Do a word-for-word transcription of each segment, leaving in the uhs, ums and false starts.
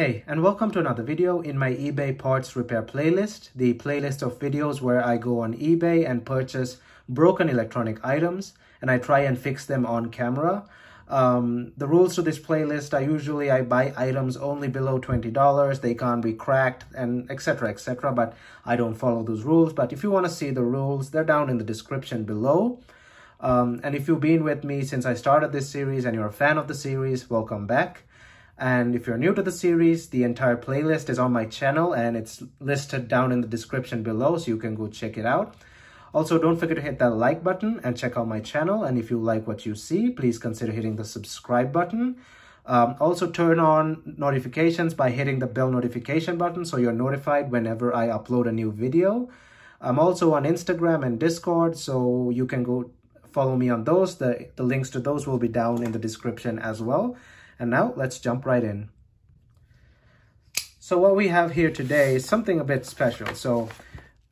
Hey, and welcome to another video in my eBay parts repair playlist, the playlist of videos where I go on eBay and purchase broken electronic items and I try and fix them on camera. Um, the rules to this playlist are usually I buy items only below twenty dollars, they can't be cracked, and et cetera et cetera. But I don't follow those rules. But if you want to see the rules, they're down in the description below. Um, and if you've been with me since I started this series and you're a fan of the series, welcome back. And if you're new to the series, the entire playlist is on my channel and it's listed down in the description below, so you can go check it out. Also, don't forget to hit that like button and check out my channel. And if you like what you see, please consider hitting the subscribe button. Um, also, turn on notifications by hitting the bell notification button so you're notified whenever I upload a new video. I'm also on Instagram and Discord, so you can go follow me on those. The, the links to those will be down in the description as well. And now let's jump right in. So what we have here today is something a bit special. So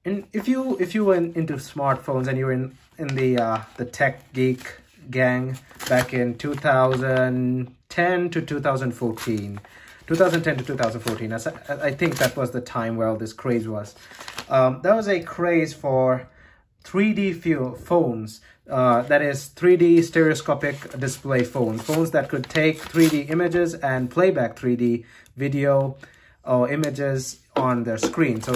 in, if you if you were in, into smartphones and you were in, in the, uh, the tech geek gang back in two thousand ten to two thousand fourteen, two thousand ten to two thousand fourteen, I, I think that was the time where all this craze was. Um, there was a craze for three D phones, uh, that is three D stereoscopic display phones, phones that could take three D images and playback three D video or images on their screen. So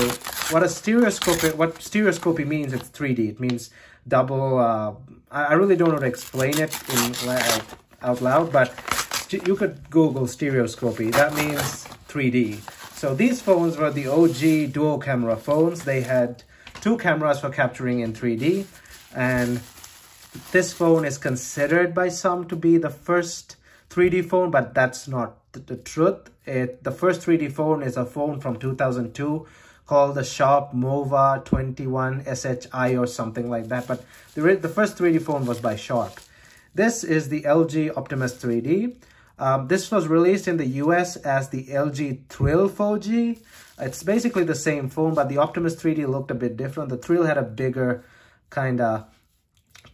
what a stereoscopy, what stereoscopy means, it's three D. It means double, uh, I really don't know how to explain it in, uh, out loud, but you could Google stereoscopy. That means three D. So these phones were the O G dual camera phones. They had two cameras for capturing in three D, and this phone is considered by some to be the first three D phone, but that's not th the truth. It, the first three D phone is a phone from two thousand two called the Sharp Mova twenty-one S H I or something like that, but the, the first three D phone was by Sharp. This is the L G Optimus three D. Um, this was released in the U S as the L G Thrill four G. It's basically the same phone, but the Optimus three D looked a bit different. The Thrill had a bigger kind of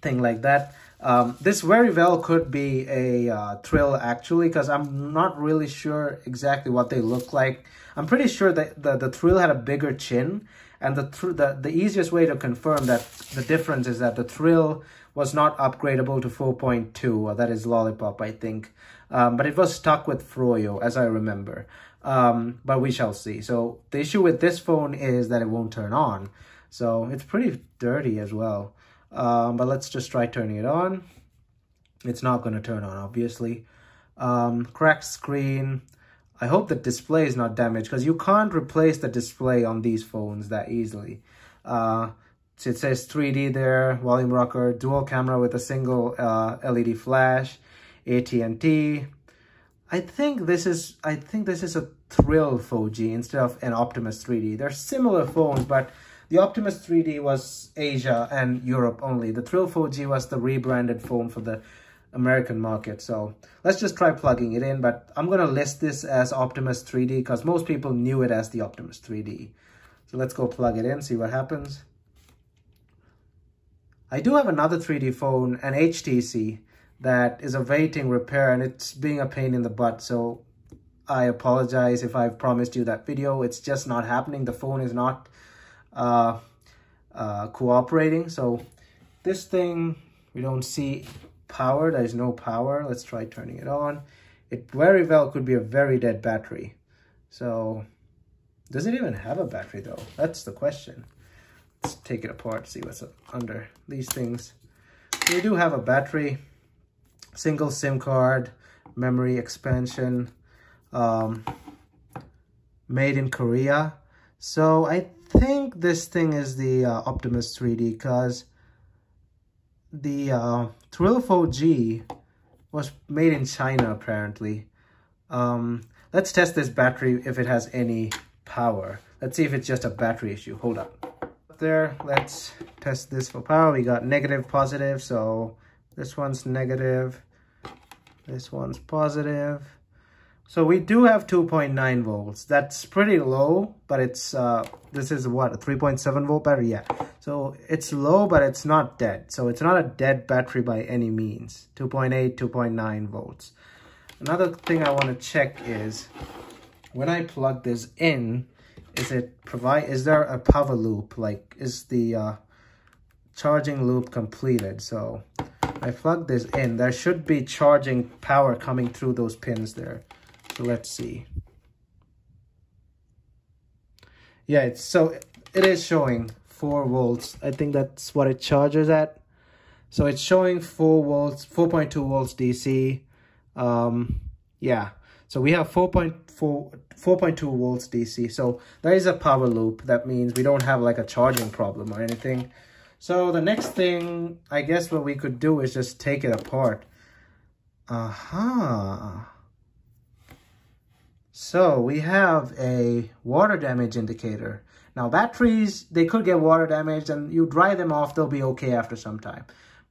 thing like that. Um, this very well could be a uh, Thrill, actually, because I'm not really sure exactly what they look like. I'm pretty sure that the, the Thrill had a bigger chin, and the, the, the easiest way to confirm that the difference is that the Thrill was not upgradable to four point two, or that is Lollipop, I think. Um, but it was stuck with Froyo, as I remember. Um, but we shall see. So the issue with this phone is that it won't turn on. So it's pretty dirty as well. Um, but let's just try turning it on. It's not going to turn on, obviously. Um, cracked screen. I hope the display is not damaged, because you can't replace the display on these phones that easily. Uh, so it says three D there, volume rocker, dual camera with a single uh, L E D flash, A T and T. I think this is I think this is a Thrill four G instead of an Optimus three D. They're similar phones, but the Optimus three D was Asia and Europe only. The Thrill four G was the rebranded phone for the American market. So let's just try plugging it in, but I'm going to list this as Optimus three D because most people knew it as the Optimus three D. So let's go plug it in, see what happens. I do have another three D phone, an H T C, that is awaiting repair, and it's being a pain in the butt, so I apologize if I've promised you that video. It's just not happening. The phone is not uh, uh, cooperating. So this thing, we don't see power. There's no power. Let's try turning it on. It very well could be a very dead battery. So does it even have a battery though? That's the question. Let's take it apart, see what's under these things. They do have a battery. Single SIM card, memory expansion, um, made in Korea. So I think this thing is the uh, Optimus three D, because the uh, Thrill four G was made in China apparently. Um, let's test this battery if it has any power. Let's see if it's just a battery issue. Hold on. There, let's test this for power. We got negative, positive, so this one's negative. This one's positive. So we do have two point nine volts. That's pretty low, but it's, uh, this is what, a three point seven volt battery? Yeah. So it's low, but it's not dead. So it's not a dead battery by any means. two point eight, two point nine volts. Another thing I want to check is when I plug this in, is it provide, is there a power loop? Like, is the uh, charging loop completed? So I plug this in, there should be charging power coming through those pins there. So let's see. Yeah, it's, so it is showing four volts. I think that's what it charges at. So it's showing four volts, four point two volts D C. Um, yeah, so we have four point four, four point two volts D C. So there is a power loop. That means we don't have like a charging problem or anything. So the next thing, I guess what we could do is just take it apart. Aha. Uh-huh. So we have a water damage indicator. Now batteries, they could get water damaged and you dry them off, they'll be okay after some time.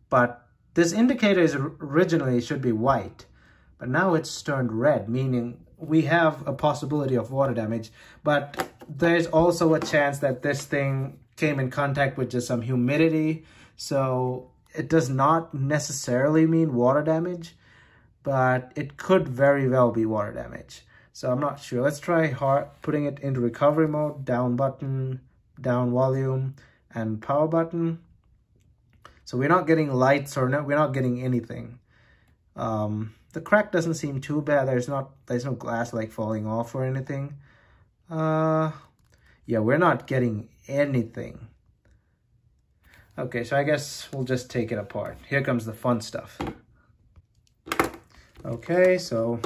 But this indicator is originally should be white, but now it's turned red, meaning we have a possibility of water damage. But there's also a chance that this thing came in contact with just some humidity. So it does not necessarily mean water damage, but it could very well be water damage. So I'm not sure. Let's try hard putting it into recovery mode, down button, down volume, and power button. So we're not getting lights or no, we're not getting anything. Um, the crack doesn't seem too bad. There's not, there's no glass like falling off or anything. Uh, yeah, we're not getting anything. Okay, so I guess we'll just take it apart. Here comes the fun stuff. Okay, so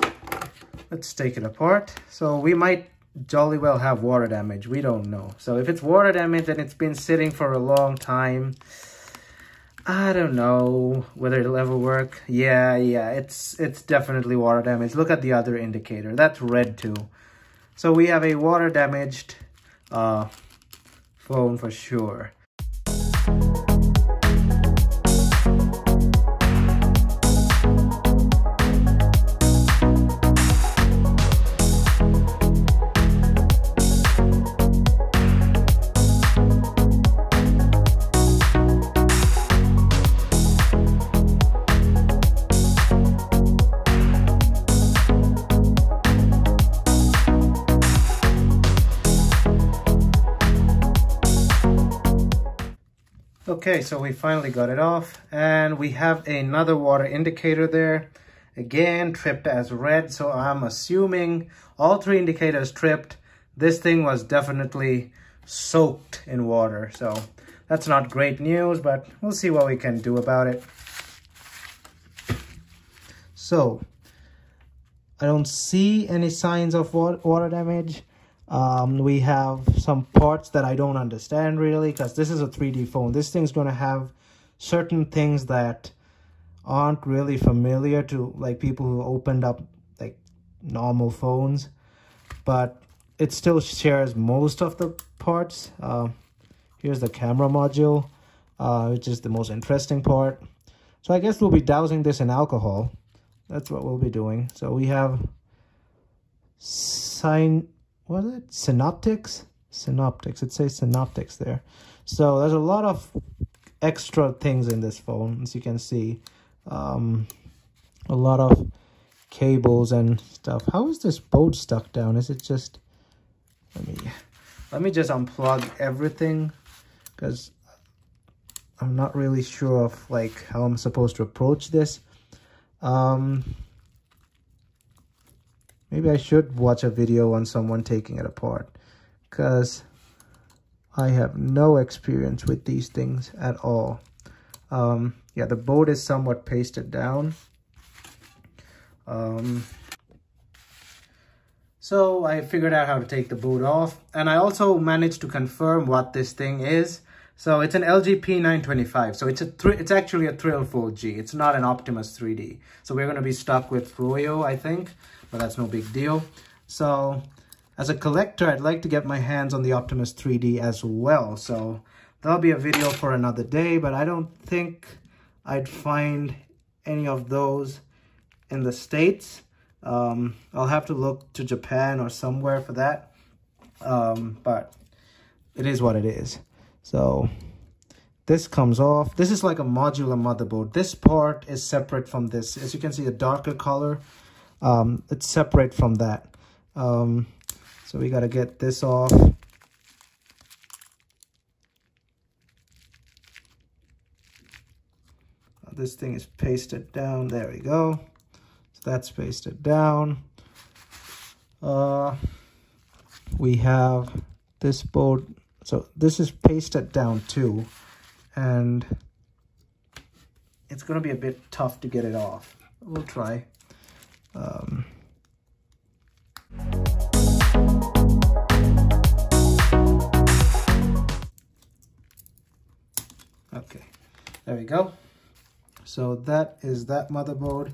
let's take it apart. So we might jolly well have water damage. We don't know. So if it's water damage and it's been sitting for a long time, I don't know whether it'll ever work. Yeah, yeah, it's it's definitely water damage. Look at the other indicator. That's red too. So we have a water damaged uh, phone for sure. Okay, so we finally got it off, and we have another water indicator there. Again, tripped as red, so I'm assuming all three indicators tripped. This thing was definitely soaked in water, so that's not great news, but we'll see what we can do about it. So, I don't see any signs of water damage. Um, we have some parts that I don't understand really, because this is a three D phone. This thing's going to have certain things that aren't really familiar to like people who opened up like normal phones, but it still shares most of the parts. Uh, here's the camera module, uh, which is the most interesting part. So I guess we'll be dousing this in alcohol. That's what we'll be doing. So we have sign... What is it? Synoptics? Synoptics. It says Synoptics there. So there's a lot of extra things in this phone, as you can see. Um, a lot of cables and stuff. How is this boat stuck down? Is it just... Let me, let me just unplug everything, because I'm not really sure of like how I'm supposed to approach this. Um... Maybe I should watch a video on someone taking it apart, because I have no experience with these things at all. Um, yeah, the board is somewhat pasted down. Um, so I figured out how to take the board off, and I also managed to confirm what this thing is. So it's an L G P nine twenty-five. So it's a it's actually a Thrill four G. It's not an Optimus three D. So we're going to be stuck with Froyo, I think. But that's no big deal. So as a collector, I'd like to get my hands on the Optimus three D as well. So that'll be a video for another day, but I don't think I'd find any of those in the States. Um, I'll have to look to Japan or somewhere for that. Um, but it is what it is. So this comes off. This is like a modular motherboard. This part is separate from this. As you can see, a darker color. Um, it's separate from that. Um, So we got to get this off. This thing is pasted down. There we go. So that's pasted down. Uh, we have this board. So this is pasted down too. And it's going to be a bit tough to get it off. We'll try. Um, okay. There we go. So that is that motherboard,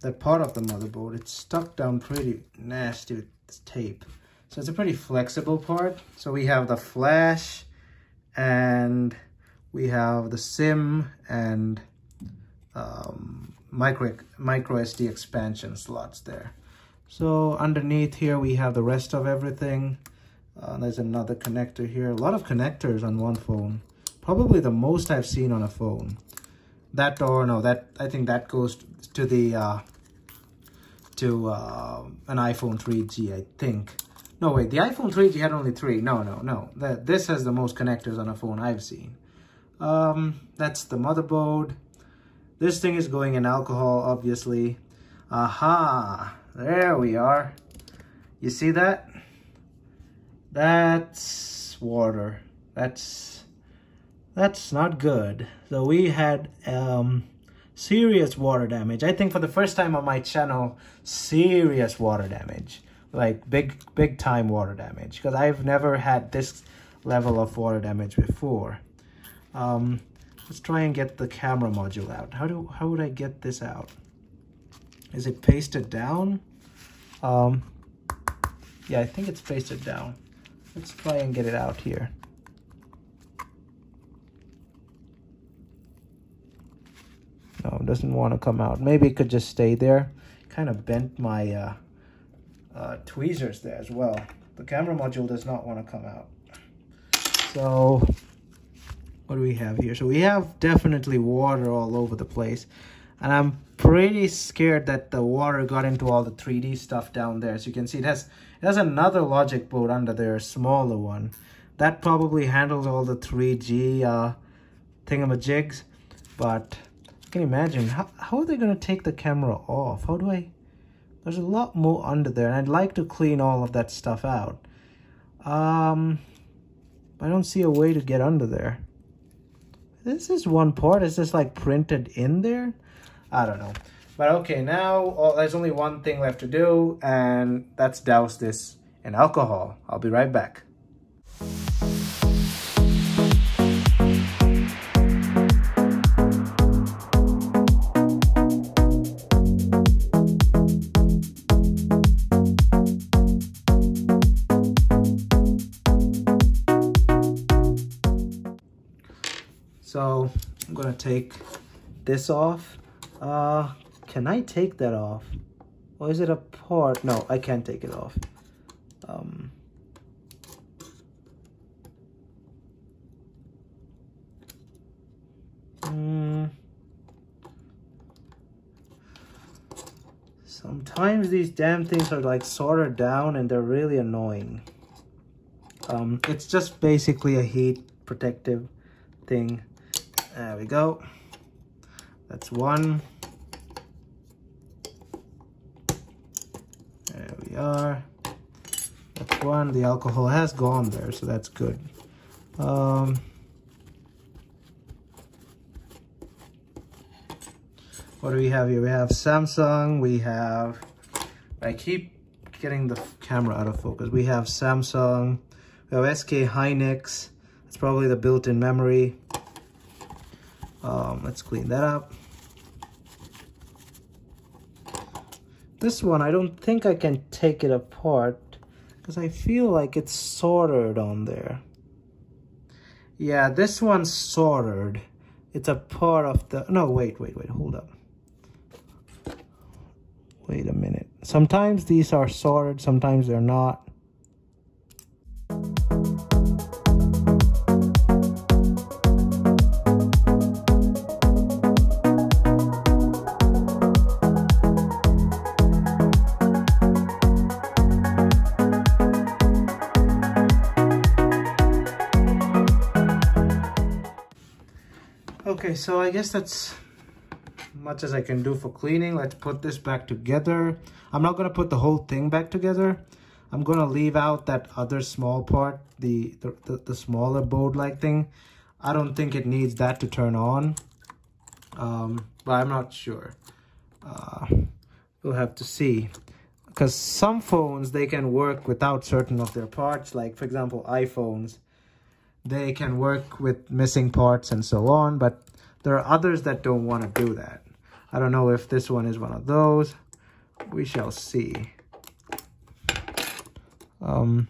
that part of the motherboard. It's stuck down pretty nasty with this tape. So it's a pretty flexible part. So we have the flash and we have the SIM and um, micro, micro S D expansion slots there. So underneath here, we have the rest of everything. Uh, there's another connector here. A lot of connectors on one phone. Probably the most I've seen on a phone. That door, no, that I think that goes to the uh, to uh, an iPhone three G, I think. No, wait, the iPhone three G had only three. No, no, no. That this has the most connectors on a phone I've seen. Um, that's the motherboard. This thing is going in alcohol, obviously. Aha! There we are. You see that? That's water. That's. That's not good. So we had um, serious water damage. I think for the first time on my channel, serious water damage. Like big, big time water damage. Because I've never had this level of water damage before. Um, let's try and get the camera module out. How do how would I get this out? Is it pasted down? Um, yeah, I think it's pasted down. Let's try and get it out here. No, it doesn't want to come out. Maybe it could just stay there. Kind of bent my uh, uh, tweezers there as well. The camera module does not want to come out. So, what do we have here? So we have definitely water all over the place. And I'm pretty scared that the water got into all the three D stuff down there. So you can see it has, it has another logic board under there, a smaller one. That probably handles all the three G uh, thingamajigs. But can you imagine how, how are they going to take the camera off? How do I? There's a lot more under there, and I'd like to clean all of that stuff out. Um, I don't see a way to get under there. This is one part. Is this like printed in there? I don't know. But okay, now all, there's only one thing left to do, and that's douse this in alcohol. I'll be right back. So I'm gonna take this off. Uh, can I take that off? Or is it a part? No, I can't take it off. Um, mm, sometimes these damn things are like soldered down and they're really annoying. Um, it's just basically a heat protective thing. There we go. That's one. There we are. That's one. The alcohol has gone there, so that's good. Um, what do we have here? We have Samsung. We have... I keep getting the camera out of focus. We have Samsung. We have S K Hynix. It's probably the built-in memory. Um, let's clean that up. This one, I don't think I can take it apart because I feel like it's soldered on there. Yeah, this one's soldered. It's a part of the... No, wait, wait, wait, hold up. Wait a minute. Sometimes these are soldered, sometimes they're not. Okay, so I guess that's much as I can do for cleaning. Let's put this back together. I'm not going to put the whole thing back together. I'm going to leave out that other small part, the, the, the, the smaller board like thing. I don't think it needs that to turn on, um, but I'm not sure. Uh, we'll have to see. Because some phones, they can work without certain of their parts. Like, for example, iPhones, they can work with missing parts and so on. But there are others that don't want to do that. I don't know if this one is one of those. We shall see. Um,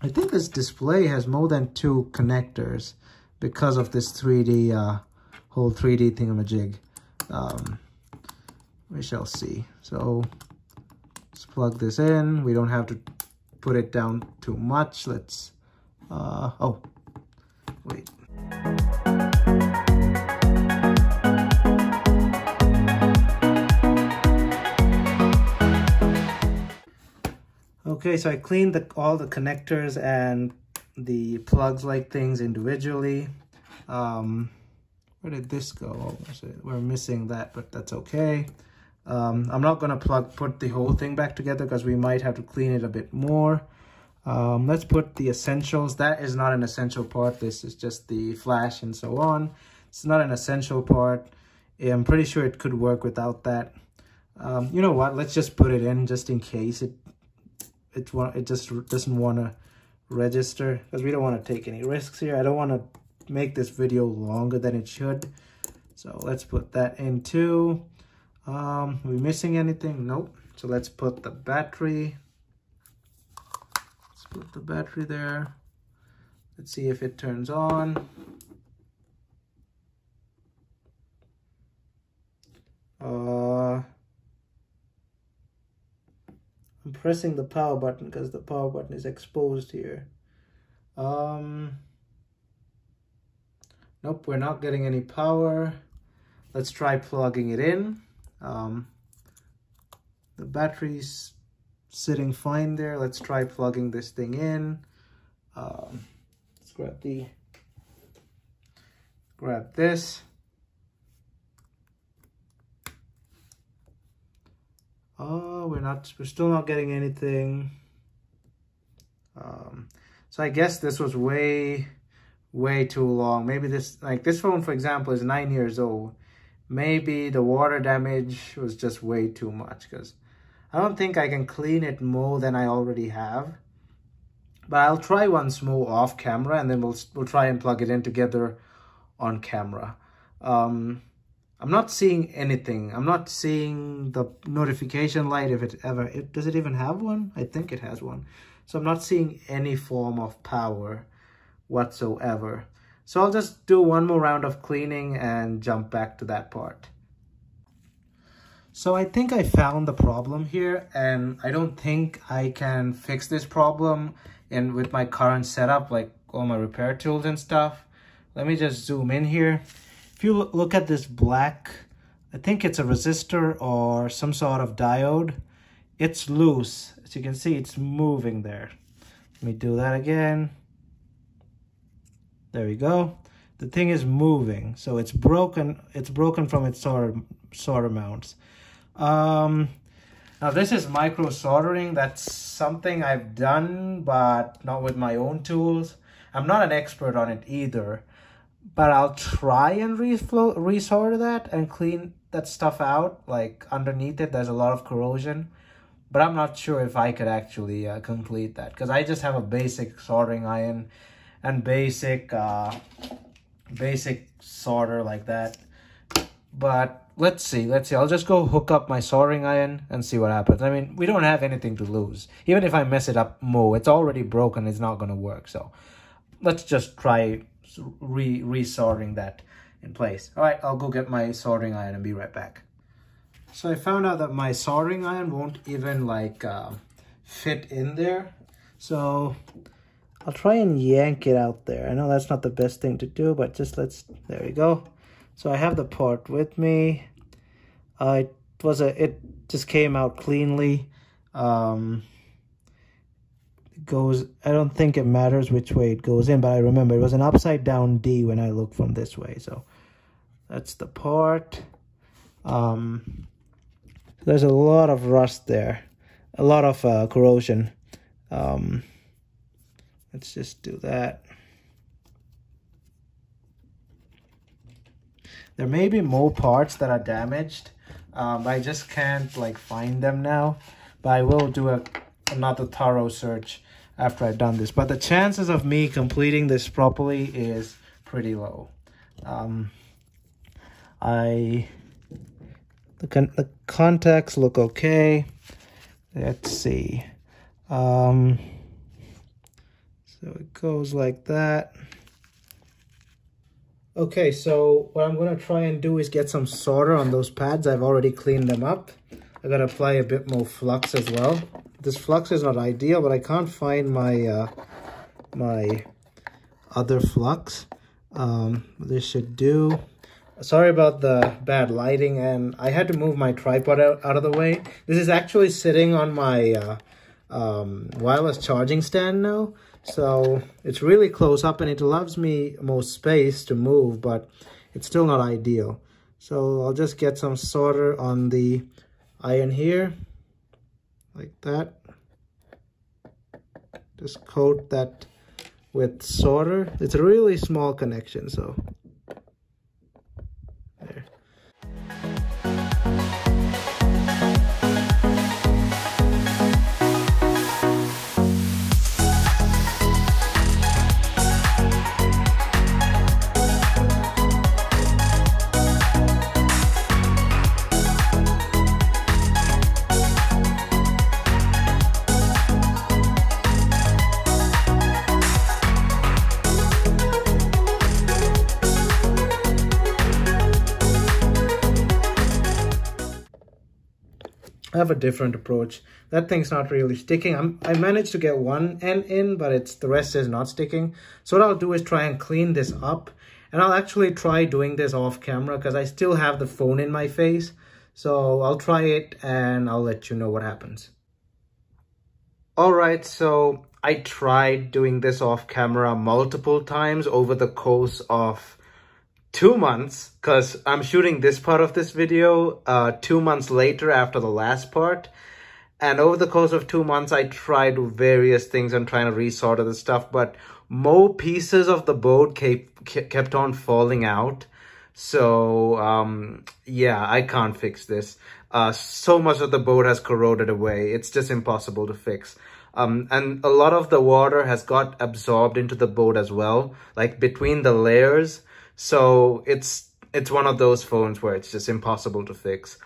I think this display has more than two connectors because of this three D, uh, whole three D thingamajig. Um, we shall see. So let's plug this in. We don't have to put it down too much. Let's, uh, oh, wait. Okay, so I cleaned the, all the connectors and the plugs like things individually. Um, where did this go? We're missing that, but that's okay. Um, I'm not going to plug put the whole thing back together because we might have to clean it a bit more. Um, let's put the essentials. That is not an essential part. This is just the flash and so on. It's not an essential part. I'm pretty sure it could work without that. Um, you know what? Let's just put it in just in case it it, it just doesn't want to register, because we don't want to take any risks here. I don't want to make this video longer than it should. So let's put that in too. Um, are we missing anything? Nope. So let's put the battery. Let's put the battery there. Let's see if it turns on. Uh, I'm pressing the power button because the power button is exposed here. Um, nope, we're not getting any power. Let's try plugging it in. Um, the battery's sitting fine there. Let's try plugging this thing in. Um, let's grab the, grab this. Oh, we're not, we're still not getting anything. Um, so I guess this was way, way too long. Maybe this, like this phone, for example, is nine years old. Maybe the water damage was just way too much, because I don't think I can clean it more than I already have. But I'll try once more off camera, and then we'll, we'll try and plug it in together on camera. Um, I'm not seeing anything. I'm not seeing the notification light if it ever, it, does it even have one? I think it has one. So I'm not seeing any form of power whatsoever. So I'll just do one more round of cleaning and jump back to that part. So I think I found the problem here, and I don't think I can fix this problem in with my current setup, like all my repair tools and stuff. Let me just zoom in here. If you look at this black, I think it's a resistor or some sort of diode. It's loose. As you can see, it's moving there. Let me do that again. There we go. The thing is moving. So it's broken. It's broken from its solder, solder mounts. Um, now this is micro soldering. That's something I've done, but not with my own tools. I'm not an expert on it either. But I'll try and re-flow, re-solder that and clean that stuff out. Like underneath it, there's a lot of corrosion. But I'm not sure if I could actually uh, complete that. Because I just have a basic soldering iron and basic, uh, basic solder like that. But let's see. Let's see. I'll just go hook up my soldering iron and see what happens. I mean, we don't have anything to lose. Even if I mess it up more, it's already broken. It's not going to work. So let's just try re re-soldering that in place. All right, I'll go get my soldering iron and be right back. So I found out that my soldering iron won't even like uh, fit in there. So I'll try and yank it out there. I know that's not the best thing to do, but just let's, there we go. So I have the part with me. Uh, it was a, it just came out cleanly. Um, goes, I don't think it matters which way it goes in, but I remember it was an upside down D when I looked from this way. So That's the part. Um, there's a lot of rust there, a lot of uh, corrosion. Um, let's just do that. There may be more parts that are damaged. Um, I just can't like find them now, but I will do a, another thorough search after I've done this. But the chances of me completing this properly is pretty low. Um, I the, con the contacts look okay. Let's see. Um, so it goes like that. Okay, so what I'm going to try and do is get some solder on those pads. I've already cleaned them up. I'm going to apply a bit more flux as well. This flux is not ideal, but I can't find my uh, my other flux. Um, this should do. Sorry about the bad lighting, and I had to move my tripod out, out of the way. This is actually sitting on my uh, um, wireless charging stand now. So it's really close up and it allows me more space to move, but it's still not ideal. So I'll just get some solder on the iron here, like that. Just coat that with solder. It's a really small connection, so. I have a different approach. That thing's not really sticking. I'm, I managed to get one end in, but it's the rest is not sticking. So what I'll do is try and clean this up. And I'll actually try doing this off camera because I still have the phone in my face. So I'll try it and I'll let you know what happens. All right, so I tried doing this off camera multiple times over the course of two months, because I'm shooting this part of this video uh, two months later after the last part. And over the course of two months, I tried various things and trying to resolder the stuff, but more pieces of the board kept, kept on falling out. So um, yeah, I can't fix this. Uh, so much of the board has corroded away. It's just impossible to fix. Um, and a lot of the water has got absorbed into the board as well, like between the layers. So it's it's one of those phones where it's just impossible to fix.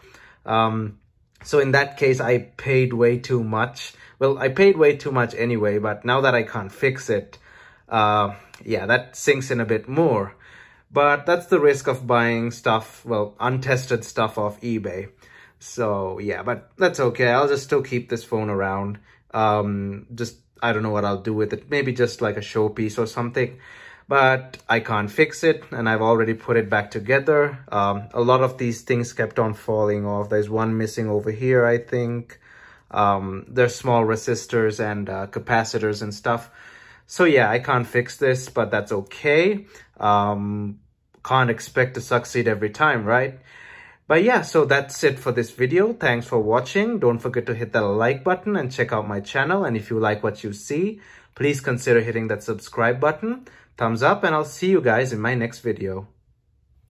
Um, so in that case, I paid way too much. Well, I paid way too much anyway, but now that I can't fix it, uh, yeah, that sinks in a bit more. But that's the risk of buying stuff, well, untested stuff off eBay. So yeah, but that's okay. I'll just still keep this phone around. Um, just, I don't know what I'll do with it. Maybe just like a showpiece or something. But I can't fix it, and I've already put it back together. Um, a lot of these things kept on falling off. There's one missing over here, I think. Um, there's small resistors and uh, capacitors and stuff. So yeah, I can't fix this, but that's okay. Um, can't expect to succeed every time, right? But yeah, so that's it for this video. Thanks for watching. Don't forget to hit that like button and check out my channel. And if you like what you see, please consider hitting that subscribe button. Thumbs up, and I'll see you guys in my next video.